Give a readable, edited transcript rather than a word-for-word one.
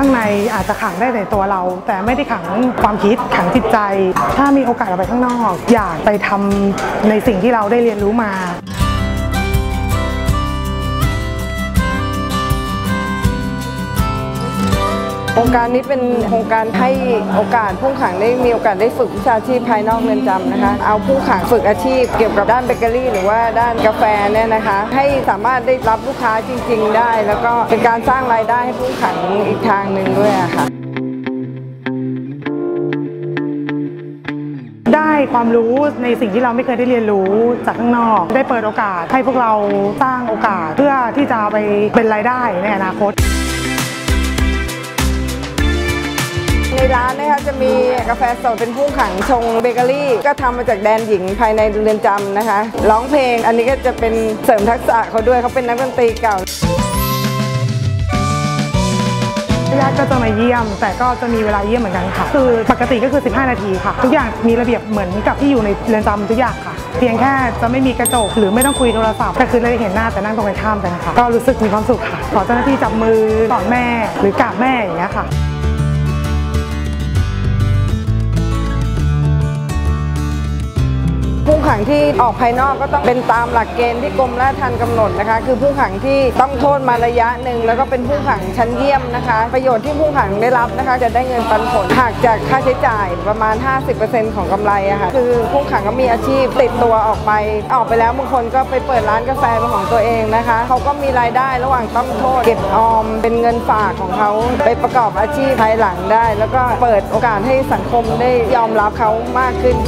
ข้างในอาจจะขังได้ในตัวเราแต่ไม่ได้ขังความคิดขังจิตใจถ้ามีโอกาสออกไปข้างนอกอยากไปทำในสิ่งที่เราได้เรียนรู้มาโครงการนี้เป็นโครงการให้โอกาสผู้ขังได้มีโอกาสได้ฝึกวิชาชีพภายนอกเรือนจำนะคะเอาผู้ขังฝึกอาชีพเกี่ยวกับด้านเบเกอรี่หรือว่าด้านกาแฟเนี่ยนะคะให้สามารถได้รับลูกค้าจริงๆได้แล้วก็เป็นการสร้างรายได้ให้ผู้ขังอีกทางหนึ่งด้วยค่ะได้ความรู้ในสิ่งที่เราไม่เคยได้เรียนรู้จากข้างนอกได้เปิดโอกาสให้พวกเราสร้างโอกาสเพื่อที่จะไปเป็นรายได้ในอนาคตในร้านนะคะจะมีกาแฟสดเป็นผู้ขังชงเบเกอรี่ก็ทำมาจากแดนหญิงภายในเรือนจำนะคะร้องเพลงอันนี้ก็จะเป็นเสริมทักษะเขาด้วยเขาเป็นนักดนตรีเก่าญาติก็จะมาเยี่ยมแต่ก็จะมีเวลาเยี่ยมเหมือนกันค่ะคือปกติก็คือ15 นาทีค่ะทุกอย่างมีระเบียบเหมือนกับที่อยู่ในเรือนจำทุกอย่างค่ะเพียงแค่จะไม่มีกระจกหรือไม่ต้องคุยโทรศัพท์ก็คือได้เห็นหน้าแต่นั่งตรงกันข้ามกันค่ะก็รู้สึกมีความสุขค่ะขอเจ้าหน้าที่จับมือกอดแม่หรือกราบแม่อย่างเงี้ยค่ะผู้ขังที่ออกภายนอกก็ต้องเป็นตามหลักเกณฑ์ที่กรมราชทัณฑ์กำหนดนะคะคือผู้ขังที่ต้องโทษมาระยะหนึ่งแล้วก็เป็นผู้ขังชั้นเยี่ยมนะคะประโยชน์ที่ผู้ขังได้รับนะคะจะได้เงินปันผลหักจากค่าใช้จ่ายประมาณ 50% ของกำไรอะค่ะคือผู้ขังก็มีอาชีพติดตัวออกไปแล้วบางคนก็ไปเปิดร้านกาแฟเป็นของตัวเองนะคะเขาก็มีรายได้ระหว่างต้องโทษเก็บออมเป็นเงินฝากของเขาไปประกอบอาชีพภายหลังได้แล้วก็เปิดโอกาสให้สังคมได้ยอมรับเขามากขึ้น